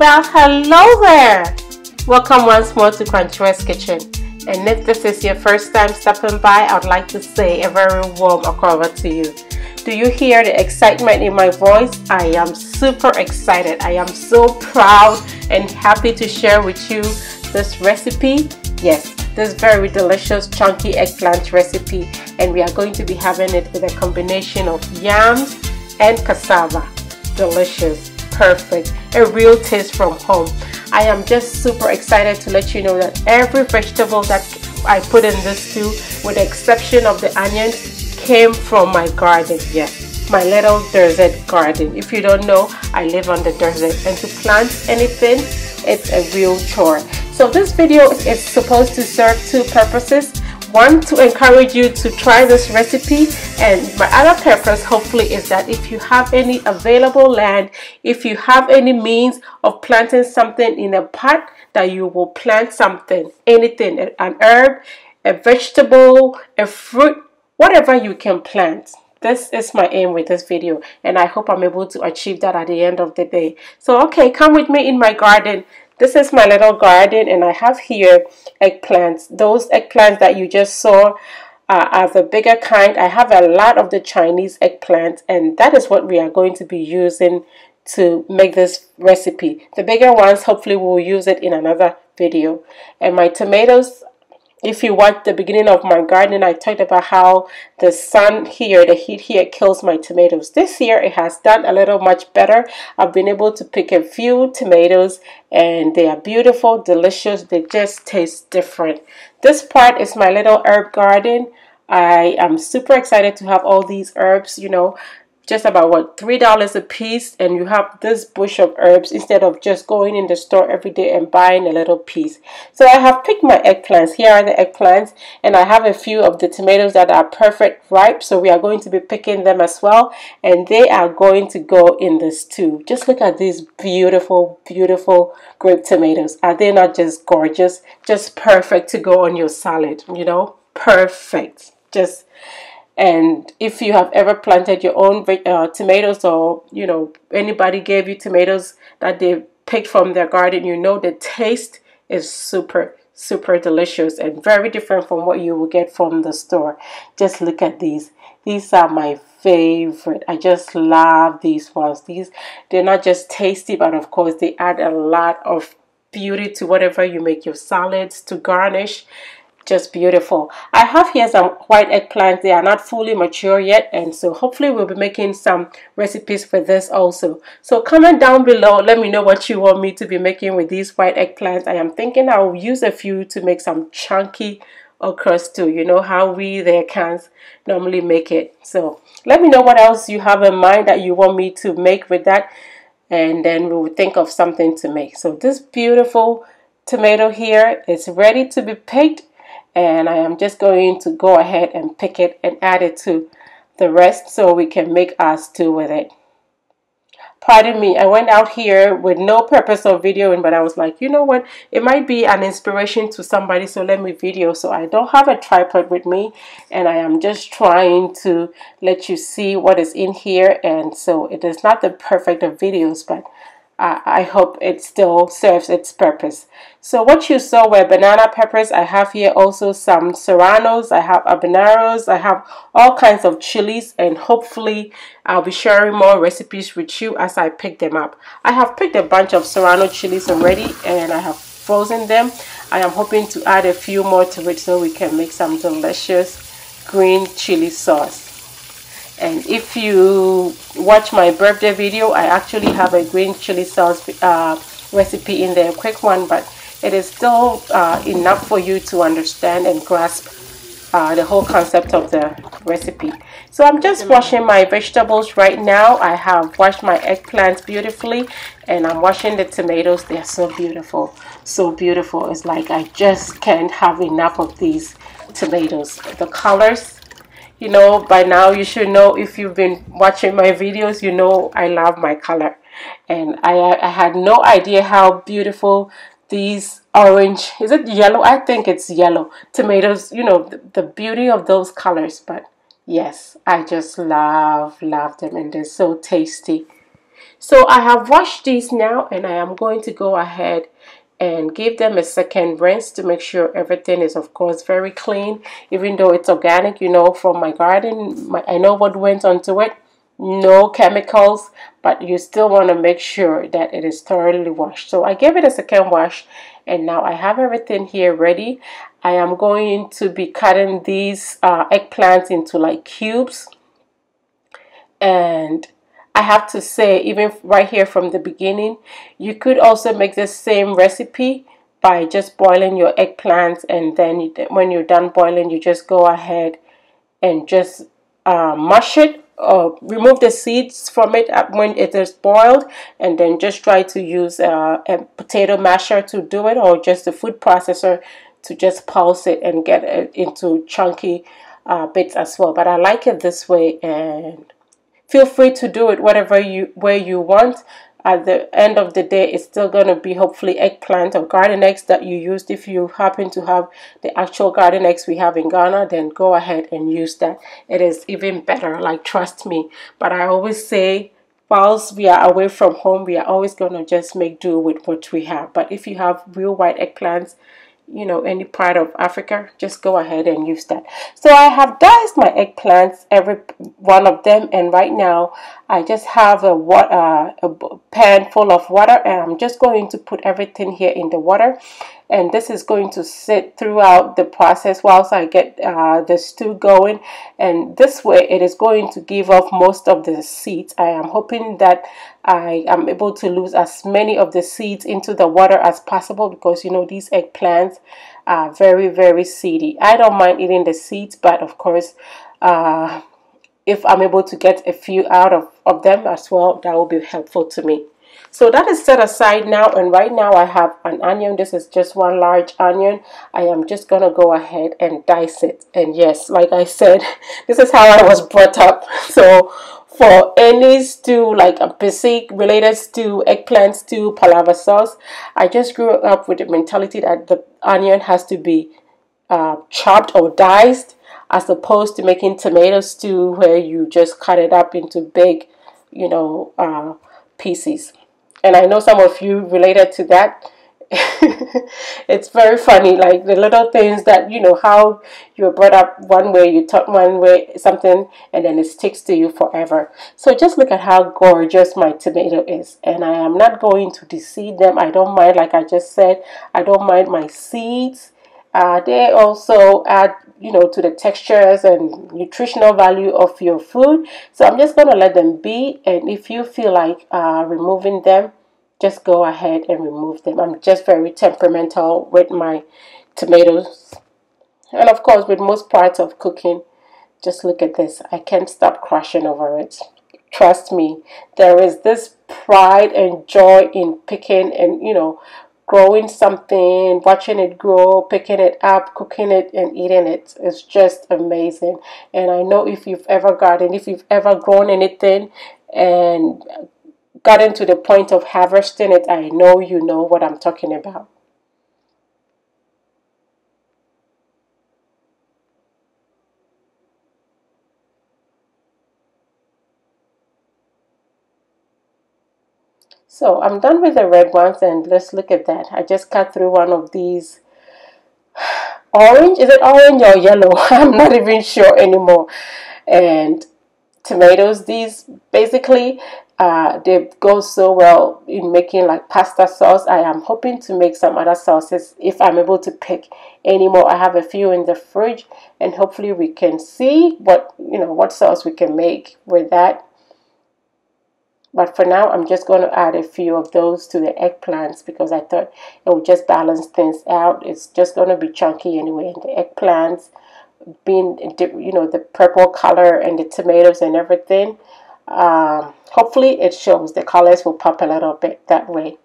Well, hello there! Welcome once more to Kwankyewaa's Kitchen. And if this is your first time stopping by, I would like to say a very warm akora to you. Do you hear the excitement in my voice? I am super excited. I am so proud and happy to share with you this recipe. Yes, this very delicious chunky eggplant recipe, and we are going to be having it with a combination of yams and cassava. Delicious, perfect, a real taste from home. I am just super excited to let you know that every vegetable that I put in this stew, with the exception of the onions, came from my garden. Yes, my little desert garden. If you don't know, I live on the desert, and to plant anything, it's a real chore. So this video is supposed to serve two purposes. One, to encourage you to try this recipe, and my other purpose hopefully is that if you have any available land, if you have any means of planting something in a pot, that you will plant something, anything, an herb, a vegetable, a fruit, whatever you can plant. This is my aim with this video, and I hope I'm able to achieve that at the end of the day. So okay, come with me in my garden. This is my little garden, and I have here eggplants. Those eggplants that you just saw are the bigger kind. I have a lot of the Chinese eggplants, and that is what we are going to be using to make this recipe. The bigger ones, hopefully we'll use it in another video. And my tomatoes, if you watch the beginning of my garden, I talked about how the sun here, the heat here, kills my tomatoes. This year it has done a little much better. I've been able to pick a few tomatoes, and they are beautiful, delicious. They just taste different. This part is my little herb garden. I am super excited to have all these herbs, you know, just about what, $3 a piece, and you have this bush of herbs instead of just going in the store every day and buying a little piece. So I have picked my eggplants. Here are the eggplants, and I have a few of the tomatoes that are perfect ripe, so we are going to be picking them as well, and they are going to go in the stew. Just look at these beautiful, beautiful grape tomatoes. Are they not just gorgeous? Just perfect to go on your salad, you know, perfect. Just, and if you have ever planted your own tomatoes, or you know, anybody gave you tomatoes that they picked from their garden, you know the taste is super, super delicious and very different from what you will get from the store. Just look at these. These are my favorite. I just love these ones. These, they're not just tasty, but of course they add a lot of beauty to whatever you make your salads, to garnish. Just beautiful. I have here some white eggplants. They are not fully mature yet, and so hopefully we'll be making some recipes for this also. So comment down below, let me know what you want me to be making with these white eggplants. I am thinking I'll use a few to make some chunky okra stew. You know how we there can't normally make it. So let me know what else you have in mind that you want me to make with that, and then we'll think of something to make. So this beautiful tomato here is ready to be picked, and I am just going to go ahead and pick it and add it to the rest so we can make our stew with it. Pardon me, I went out here with no purpose of videoing, but I was like, you know what, it might be an inspiration to somebody, so let me video. So I don't have a tripod with me, and I am just trying to let you see what is in here, and so it is not the perfect of videos, but I hope it still serves its purpose. So what you saw were banana peppers. I have here also some serranos, I have habaneros, I have all kinds of chilies, and hopefully I'll be sharing more recipes with you as I pick them up. I have picked a bunch of serrano chilies already, and I have frozen them. I am hoping to add a few more to it so we can make some delicious green chili sauce. And if you watch my birthday video, I actually have a green chili sauce recipe in there, a quick one, but it is still enough for you to understand and grasp the whole concept of the recipe. So I'm just washing my vegetables right now. I have washed my eggplants beautifully, and I'm washing the tomatoes. They are so beautiful, so beautiful. It's like I just can't have enough of these tomatoes. The colors, you know, by now you should know, if you've been watching my videos, you know I love my color. And I had no idea how beautiful these orange, is it yellow? I think it's yellow tomatoes, you know, the beauty of those colors. But yes, I just love them, and they're so tasty. So I have washed these now, and I am going to go ahead and give them a second rinse to make sure everything is, of course, very clean. Even though it's organic, you know, from my garden, I know what went onto it. No chemicals, but you still want to make sure that it is thoroughly washed. So I gave it a second wash, and now I have everything here ready. I am going to be cutting these eggplants into like cubes, and I have to say, even right here from the beginning, you could also make the same recipe by just boiling your eggplants, and then when you're done boiling, you just go ahead and just mush it. Remove the seeds from it when it is boiled, and then just try to use a potato masher to do it, or just a food processor to just pulse it and get it into chunky bits as well. But I like it this way, and feel free to do it whatever way you want. At the end of the day, it's still going to be hopefully eggplant or garden eggs that you used. If you happen to have the actual garden eggs we have in Ghana, then go ahead and use that. It is even better, like, trust me. But I always say, whilst we are away from home, we are always going to just make do with what we have. But if you have real white eggplants, you know, any part of Africa, just go ahead and use that. So I have diced my eggplants, every one of them, and right now I just have a pan full of water, and I'm just going to put everything here in the water, and this is going to sit throughout the process whilst I get the stew going, and this way it is going to give off most of the seeds. I am hoping that I am able to lose as many of the seeds into the water as possible, because you know these eggplants are very, very seedy. I don't mind eating the seeds, but of course if I'm able to get a few out of them as well, that will be helpful to me. So that is set aside now, and right now I have an onion. This is just one large onion. I am just going to go ahead and dice it. And yes, like I said, this is how I was brought up. So for any stew, like ampesi related stew, eggplant stew, palava sauce, I just grew up with the mentality that the onion has to be chopped or diced, as opposed to making tomato stew where you just cut it up into big, you know, pieces. And I know some of you related to that. It's very funny, like the little things that, you know, how you're brought up one way, you taught one way something, and then it sticks to you forever. So just look at how gorgeous my tomato is, and I am not going to deseed them. I don't mind, like I just said, I don't mind my seeds. They also add, you know, to the textures and nutritional value of your food. So I'm just going to let them be, and if you feel like removing them, just go ahead and remove them. I'm just very temperamental with my tomatoes, and of course with most parts of cooking. Just look at this. I can't stop crushing over it. Trust me, there is this pride and joy in picking and, you know, growing something, watching it grow, picking it up, cooking it, and eating it. It's just amazing. And I know if you've ever gardened, if you've ever grown anything and gotten to the point of harvesting it, I know you know what I'm talking about. So I'm done with the red ones, and let's look at that. I just cut through one of these orange. Is it orange or yellow? I'm not even sure anymore. And tomatoes, these basically they go so well in making like pasta sauce. I am hoping to make some other sauces if I'm able to pick any more. I have a few in the fridge, and hopefully we can see what, you know, what sauce we can make with that. But for now, I'm just going to add a few of those to the eggplants, because I thought it would just balance things out. It's just going to be chunky anyway. And the eggplants being, you know, the purple color and the tomatoes and everything. Hopefully it shows. The colors will pop a little bit that way.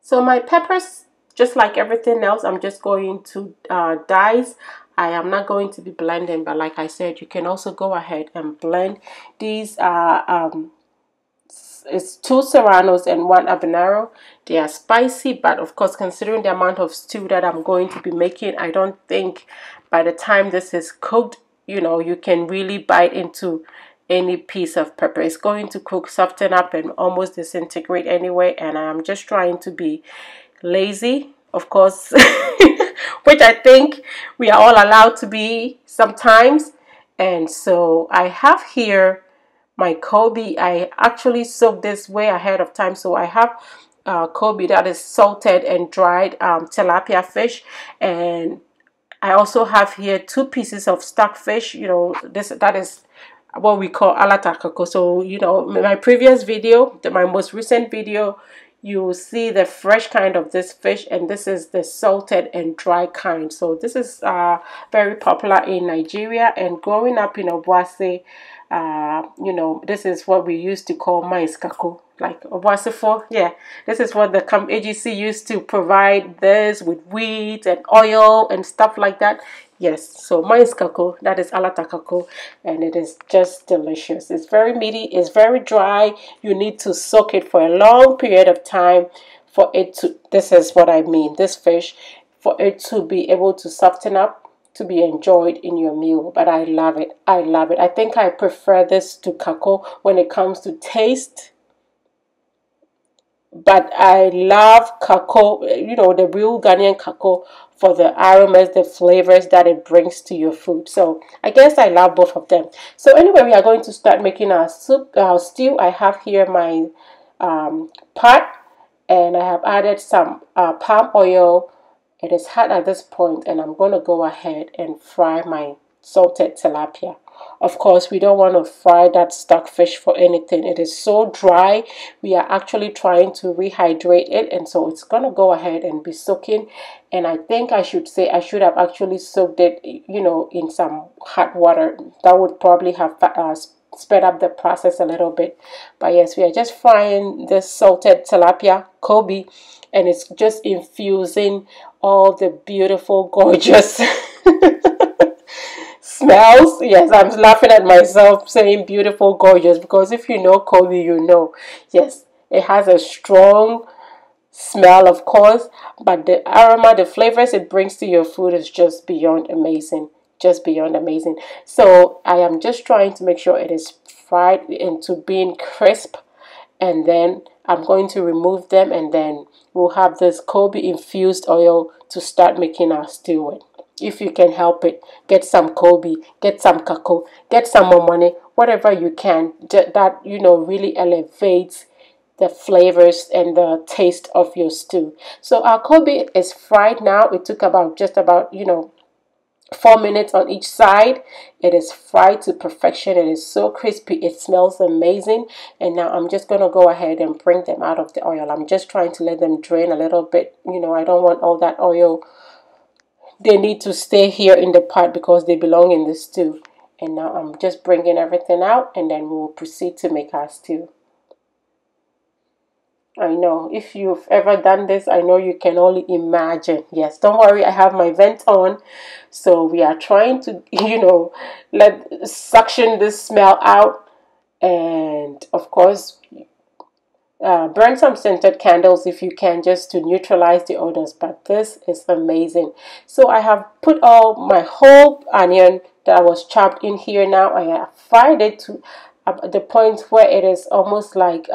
So my peppers just like everything else, I'm just going to dice. I am not going to be blending, but like I said, you can also go ahead and blend. These are it's 2 serranos and 1 habanero. They are spicy, but of course, considering the amount of stew that I'm going to be making, I don't think by the time this is cooked, you know, you can really bite into any piece of pepper. It's going to cook, soften up, and almost disintegrate anyway, and I'm just trying to be lazy, of course, which I think we are all allowed to be sometimes. And so I have here my Kobe. I actually soaked this way ahead of time, so I have Kobe that is salted and dried tilapia fish, and I also have here 2 pieces of stock fish. You know, this that is what we call alatakako. So, you know, my previous video, my most recent video, you will see the fresh kind of this fish, and this is the salted and dry kind. So this is very popular in Nigeria, and growing up in Obuasi, you know, this is what we used to call mais kako, like Obuasi for, yeah, this is what the AGC used to provide this with wheat and oil and stuff like that. Yes, so mais kako, that is alatakako, and it is just delicious. It's very meaty, it's very dry. You need to soak it for a long period of time for it to, this is what I mean, this fish, for it to be able to soften up, to be enjoyed in your meal. But I love it, I love it. I think I prefer this to kako when it comes to taste. But I love kako, you know, the real Ghanaian kako, for the aromas, the flavors that it brings to your food. So I guess I love both of them. So anyway, we are going to start making our soup, our stew. I have here my pot, and I have added some palm oil. It is hot at this point, and I'm going to go ahead and fry my salted tilapia. Of course, we don't want to fry that stock fish for anything. It is so dry. We are actually trying to rehydrate it, and so it's going to go ahead and be soaking. And I think I should say I should have actually soaked it, you know, in some hot water. That would probably have sped up the process a little bit. But yes, we are just frying this salted tilapia Kobe, and it's just infusing all the beautiful, gorgeous smells. Yes, I'm laughing at myself saying beautiful, gorgeous, because if you know Kobe, you know. Yes, it has a strong smell, of course, but the aroma, the flavors it brings to your food is just beyond amazing. Just beyond amazing. So I am just trying to make sure it is fried into being crisp, and then I'm going to remove them, and then we'll have this Kobe infused oil to start making our stew with. If you can help it, get some Kobe, get some kako, get some more money, whatever you can, that, you know, really elevates the flavors and the taste of your stew. So our Kobe is fried now. It took about just about, you know, 4 minutes on each side. It is fried to perfection. It is so crispy, it smells amazing. And now I'm just going to go ahead and bring them out of the oil. I'm just trying to let them drain a little bit. You know, I don't want all that oil. They need to stay here in the pot because they belong in the stew. And now I'm just bringing everything out, and then we'll proceed to make our stew. I know, if you've ever done this, I know you can only imagine. Yes, don't worry, I have my vent on. So we are trying to, you know, let suction this smell out. And of course, burn some scented candles if you can, just to neutralize the odors. But this is amazing. So I have put all my whole onion that I was chopped in here. Now I have fried it to the point where it is almost like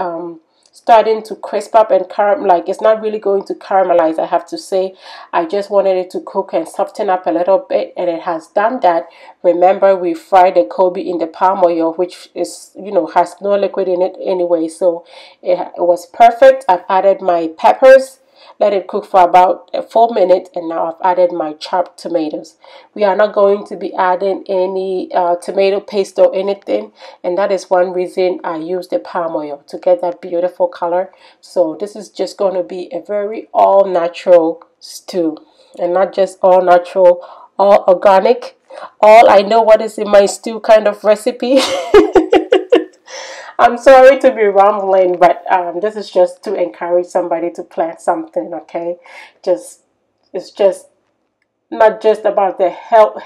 starting to crisp up and like it's not really going to caramelize, I have to say. I just wanted it to cook and soften up a little bit, and it has done that. Remember, we fried the Kobe in the palm oil, which is, you know, has no liquid in it anyway, so it was perfect. I've added my peppers, let it cook for about 4 minutes, and now I've added my chopped tomatoes. We are not going to be adding any tomato paste or anything, and that is one reason I use the palm oil to get that beautiful color. So this is just going to be a very all-natural stew, and not just all-natural, all organic, all I know what is in my stew kind of recipe. I'm sorry to be rambling, but this is just to encourage somebody to plant something, okay? It's just not just about the health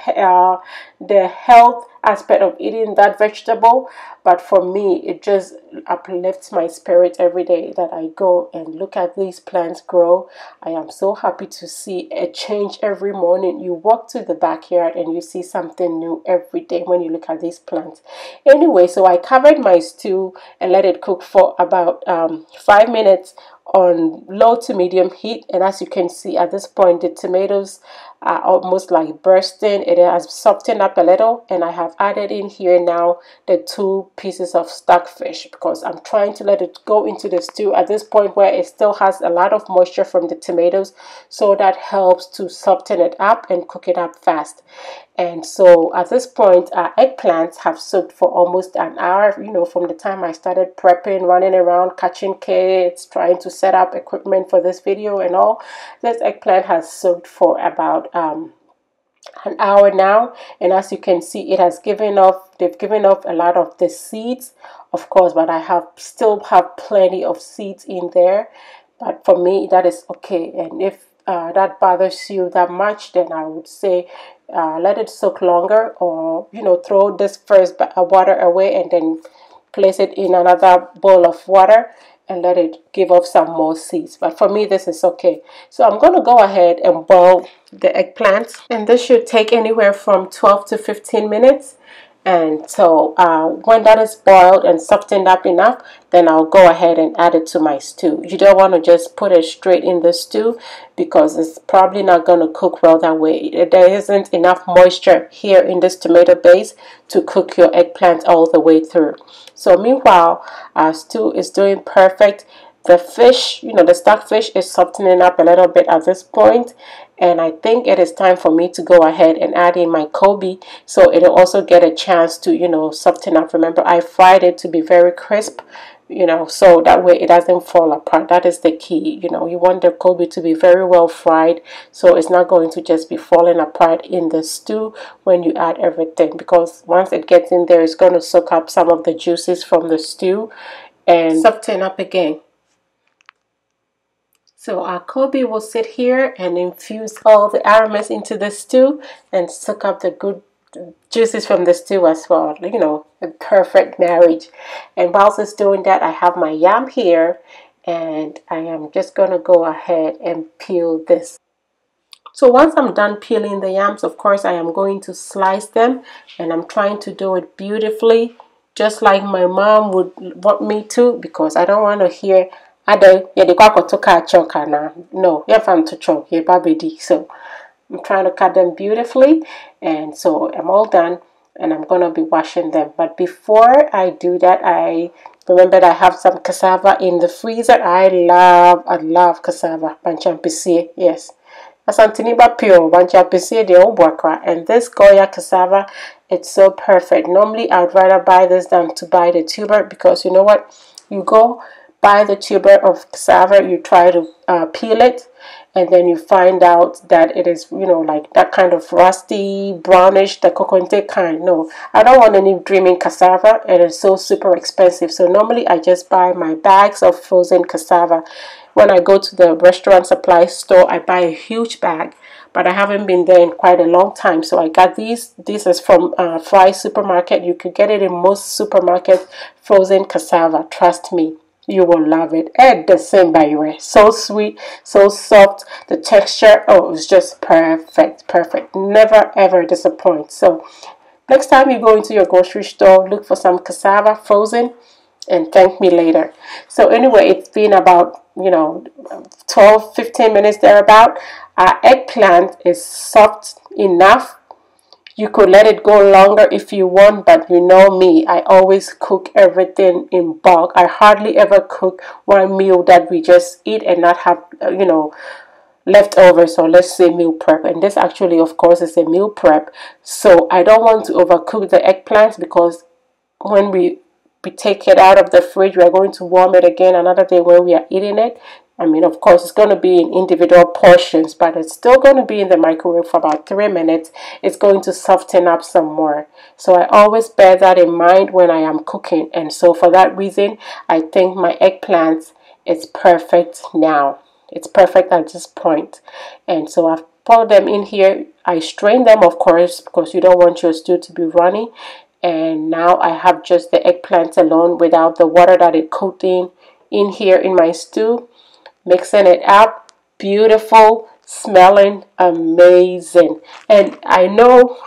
aspect of eating that vegetable, but for me, it just uplifts my spirit every day that I go and look at these plants grow. I am so happy to see a change every morning. You walk to the backyard and you see something new every day when you look at these plants. Anyway, so I covered my stew and let it cook for about 5 minutes on low to medium heat, and as you can see at this point the tomatoes are almost like bursting. It has softened up a little, and I have added in here now the 2 pieces of stockfish because I'm trying to let it go into the stew at this point where it still has a lot of moisture from the tomatoes, so that helps to soften it up and cook it up fast. And so at this point, our eggplants have soaked for almost an hour, you know, from the time I started prepping, running around, catching kids, trying to set up equipment for this video and all. This eggplant has soaked for about an hour now, and as you can see, it has given off, they've given off a lot of the seeds, of course, but I still have plenty of seeds in there. But for me, that is okay, and if that bothers you that much, then I would say let it soak longer, or you know, throw this first water away and then place it in another bowl of water and let it give off some more seeds. But for me, this is okay. So I'm going to go ahead and boil the eggplants, and this should take anywhere from 12 to 15 minutes. And so when that is boiled and softened up enough, then I'll go ahead and add it to my stew. You don't want to just put it straight in the stew because it's probably not going to cook well that way. There isn't enough moisture here in this tomato base to cook your eggplant all the way through. So meanwhile, our stew is doing perfect. The fish, you know, the stockfish is softening up a little bit at this point, and I think it is time for me to go ahead and add in my Kobe, so it'll also get a chance to, you know, soften up. Remember, I fried it to be very crisp, you know, so that way it doesn't fall apart. That is the key, you know, you want the Kobe to be very well fried, so it's not going to just be falling apart in the stew when you add everything, because once it gets in there, it's going to soak up some of the juices from the stew and soften up again. So our Kobe will sit here and infuse all the aromas into the stew and soak up the good juices from the stew as well. You know, a perfect marriage. And whilst it's doing that, I have my yam here, and I am just going to go ahead and peel this. So once I'm done peeling the yams, of course, I am going to slice them, and I'm trying to do it beautifully, just like my mom would want me to, because I don't want to hear no, so I'm trying to cut them beautifully, and so I'm all done, and I'm gonna be washing them. But before I do that, I remembered I have some cassava in the freezer. I love cassava. Yes. And this Goya cassava, it's so perfect. Normally I'd rather buy this than to buy the tuber, because you know what? You go buy the tuber of cassava, you try to peel it, and then you find out that it is, you know, like that kind of rusty, brownish, the kokonte kind. No, I don't want any dreaming cassava, and it's so super expensive. So normally I just buy my bags of frozen cassava. When I go to the restaurant supply store, I buy a huge bag, but I haven't been there in quite a long time. So I got these. This is from Fry Supermarket. You could get it in most supermarkets, frozen cassava. Trust me, you will love it. And the same by the way, so sweet, so soft, the texture, oh, it's just perfect, perfect. Never ever disappoint. So next time you go into your grocery store, look for some cassava frozen and thank me later. So anyway, it's been about, you know, 12-15 minutes thereabout. Our eggplant is soft enough. You could let it go longer if you want, but you know me, I always cook everything in bulk. I hardly ever cook one meal that we just eat and not have, you know, leftovers, or let's say meal prep. And this actually, of course, is a meal prep. So I don't want to overcook the eggplants, because when we take it out of the fridge, we are going to warm it again another day when we are eating it. I mean, of course, it's going to be in individual portions, but it's still going to be in the microwave for about 3 minutes. It's going to soften up some more. So I always bear that in mind when I am cooking. And so for that reason, I think my eggplant is perfect now. It's perfect at this point. And so I've poured them in here. I strain them, of course, because you don't want your stew to be runny. And now I have just the eggplant alone without the water that it coated in here in my stew. Mixing it up, beautiful, smelling amazing. And I know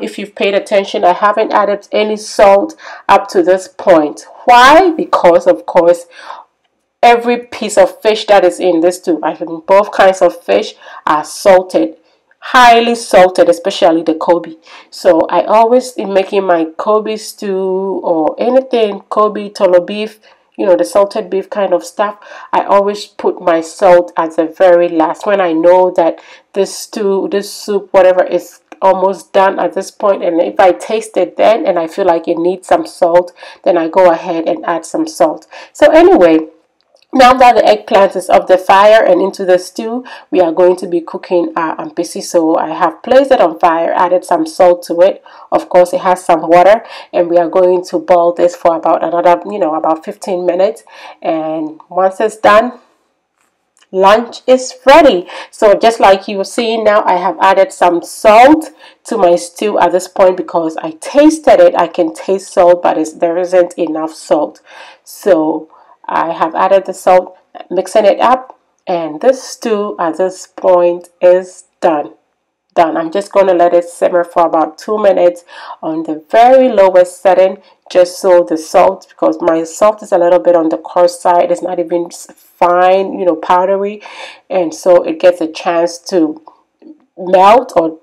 if you've paid attention, I haven't added any salt up to this point. Why? Because, of course, every piece of fish that is in this stew, I mean, both kinds of fish are salted, highly salted, especially the Kobe. So I always, in making my Kobe stew or anything, Kobe, tolo beef, you know, the salted beef kind of stuff, I always put my salt at the very last when I know that this stew, this soup, whatever is almost done at this point. And if I taste it then and I feel like it needs some salt, then I go ahead and add some salt. So anyway, now that the eggplant is off the fire and into the stew, we are going to be cooking our ampesi. So I have placed it on fire, added some salt to it. Of course, it has some water, and we are going to boil this for about another, you know, about 15 minutes. And once it's done, lunch is ready. So just like you were seeing now, I have added some salt to my stew at this point because I tasted it. I can taste salt, but there isn't enough salt. So I have added the salt, mixing it up, and this stew at this point is done. I'm just going to let it simmer for about 2 minutes on the very lowest setting, just so the salt, because my salt is a little bit on the coarse side, it's not even fine, you know, powdery, and so it gets a chance to melt or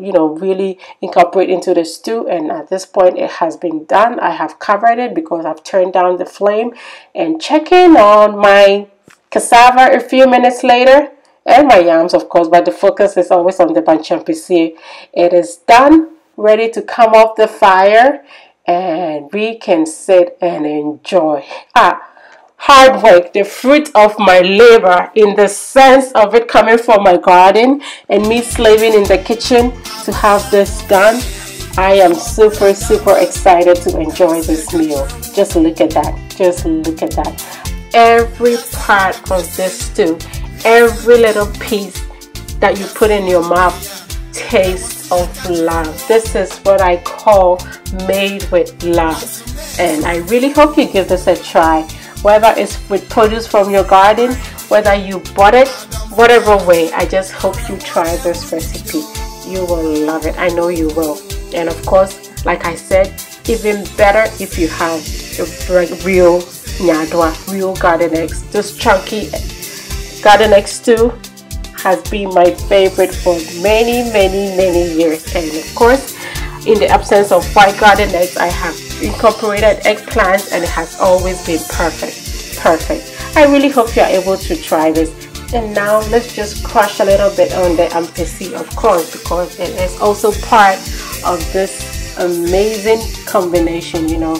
you know, really incorporate into the stew. And at this point, it has been done. I have covered it because I've turned down the flame, and checking on my cassava a few minutes later, and my yams, of course, but the focus is always on the ampesi. It is done, ready to come off the fire, and we can sit and enjoy. Hard work, the fruit of my labor, in the sense of it coming from my garden and me slaving in the kitchen to have this done. I am super, super excited to enjoy this meal. Just look at that. Just look at that. Every part of this stew, every little piece that you put in your mouth, tastes of love. This is what I call made with love. And I really hope you give this a try. Whether it's with produce from your garden, whether you bought it, whatever way, I just hope you try this recipe. You will love it. I know you will. And of course, like I said, even better if you have real nyadwa, real garden eggs. This chunky garden egg stew has been my favorite for many, many, many years. And of course, in the absence of white garden eggs, I have incorporated eggplants, and it has always been perfect. I really hope you are able to try this. And now let's just crush a little bit on the ampesi, of course, because it is also part of this amazing combination, you know,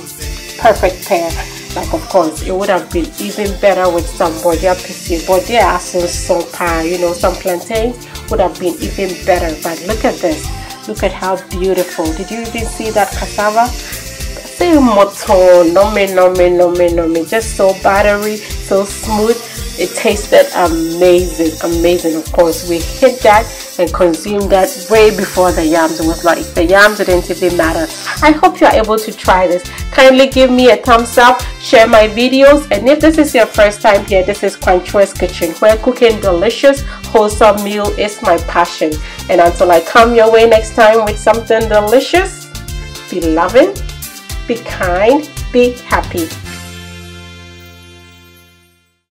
perfect pair. Like, of course, it would have been even better with some Goya ampesi. Goya are some pie, you know, some plantains would have been even better. But look at this. Look at how beautiful. Did you even see that cassava? Say moto, nome, just so buttery, so smooth. It tasted amazing, amazing. Of course, we hit that and consumed that way before the yams. It was like the yams didn't even matter. I hope you are able to try this. Kindly give me a thumbs up, share my videos, and if this is your first time here, this is Kwankyewaa's Kitchen, where cooking delicious, wholesome meal is my passion. And until I come your way next time with something delicious, be loving, be kind, be happy.